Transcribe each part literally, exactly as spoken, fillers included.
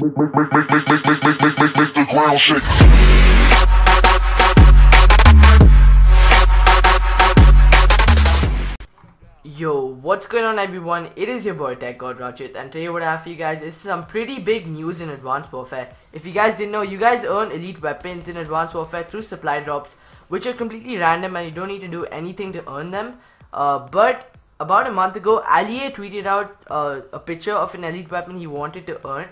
Make, make, make, make, make, make, make, make, make, make the ground shake. Yo, what's going on everyone? It is your boy Techgodrachit, and today what I have for you guys is some pretty big news in Advanced Warfare. If you guys didn't know, you guys earn elite weapons in Advanced Warfare through supply drops, which are completely random and you don't need to do anything to earn them. Uh, but about a month ago, Ali-A tweeted out uh, a picture of an elite weapon he wanted to earn.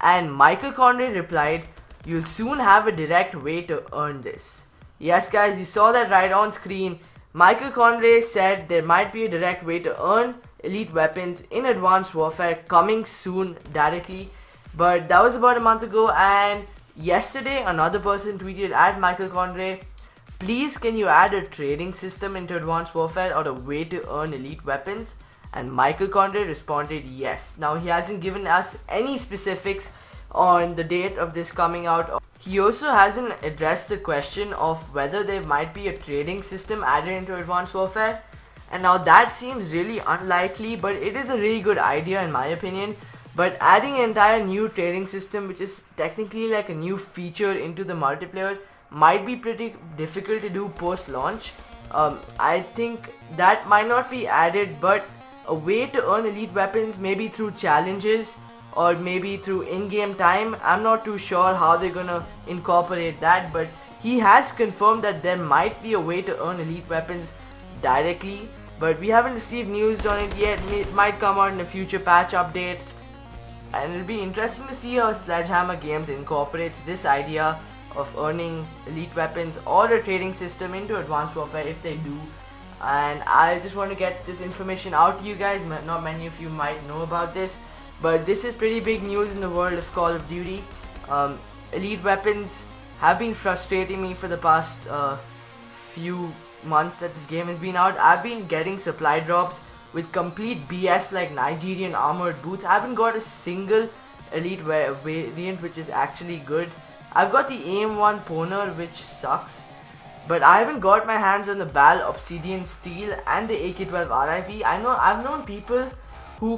And Michael Condrey replied, "You'll soon have a direct way to earn this." Yes guys, you saw that right on screen. Michael Condrey said there might be a direct way to earn elite weapons in Advanced Warfare coming soon directly. But that was about a month ago, and yesterday another person tweeted at Michael Condrey, "Please can you add a trading system into Advanced Warfare or a way to earn elite weapons?" And Michael Condrey responded yes. Now he hasn't given us any specifics on the date of this coming out. He also hasn't addressed the question of whether there might be a trading system added into Advanced Warfare. And now that seems really unlikely, but it is a really good idea in my opinion. But adding an entire new trading system, which is technically like a new feature into the multiplayer, might be pretty difficult to do post-launch. Um, I think that might not be added, but a way to earn elite weapons, maybe through challenges or maybe through in-game time. I'm not too sure how they're gonna incorporate that, but he has confirmed that there might be a way to earn elite weapons directly, but we haven't received news on it yet. It might come out in a future patch update, and it'll be interesting to see how Sledgehammer Games incorporates this idea of earning elite weapons or a trading system into Advanced Warfare if they do. And I just want to get this information out to you guys. Not many of you might know about this, but this is pretty big news in the world of Call of Duty. Um, elite weapons have been frustrating me for the past uh, few months that this game has been out. I've been getting supply drops with complete B S like Nigerian armored boots. I haven't got a single elite variant which is actually good. I've got the A M one Poner, which sucks. But I haven't got my hands on the B A L Obsidian Steel and the A K twelve R I V. I know I've known people who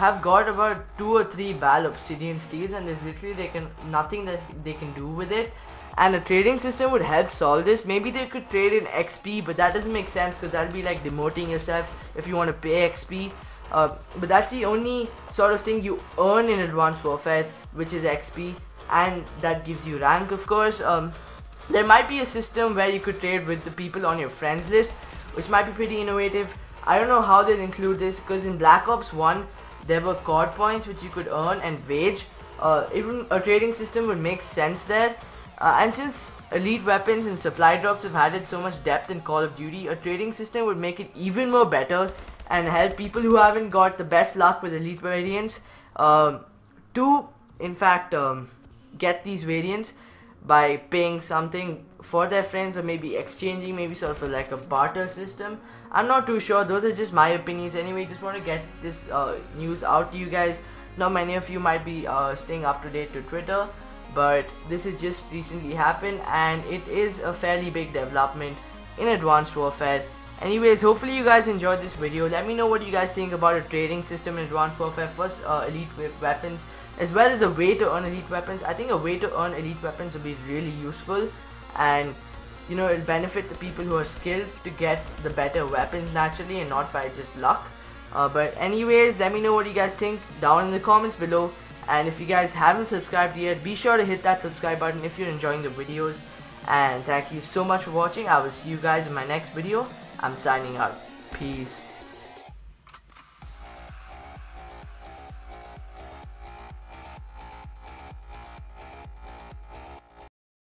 have got about two or three B A L Obsidian Steels, and there's literally they can nothing that they can do with it. And a trading system would help solve this. Maybe they could trade in X P, but that doesn't make sense because that'll be like demoting yourself if you want to pay X P. Uh, but that's the only sort of thing you earn in Advanced Warfare, which is X P, and that gives you rank, of course. Um, There might be a system where you could trade with the people on your friends list, which might be pretty innovative. I don't know how they'll include this, because in Black Ops one, there were Cod Points which you could earn and wage. Uh, even a trading system would make sense there. Uh, and since elite weapons and supply drops have added so much depth in Call of Duty, a trading system would make it even more better and help people who haven't got the best luck with elite variants um, to, in fact, um, get these variants by paying something for their friends, or maybe exchanging, maybe sort of a, like a barter system. I'm not too sure. Those are just my opinions. Anyway, just want to get this uh, news out to you guys. Not many of you might be uh, staying up to date to Twitter, but this has just recently happened, and it is a fairly big development in Advanced Warfare. Anyways, hopefully you guys enjoyed this video. Let me know what you guys think about a trading system in Advanced Warfare for uh, elite weapons, as well as a way to earn elite weapons. I think a way to earn elite weapons would be really useful, and you know, it'll benefit the people who are skilled to get the better weapons naturally and not by just luck. Uh, but anyways, let me know what you guys think down in the comments below, and if you guys haven't subscribed yet, be sure to hit that subscribe button if you're enjoying the videos. And thank you so much for watching. I will see you guys in my next video. I'm signing out. Peace.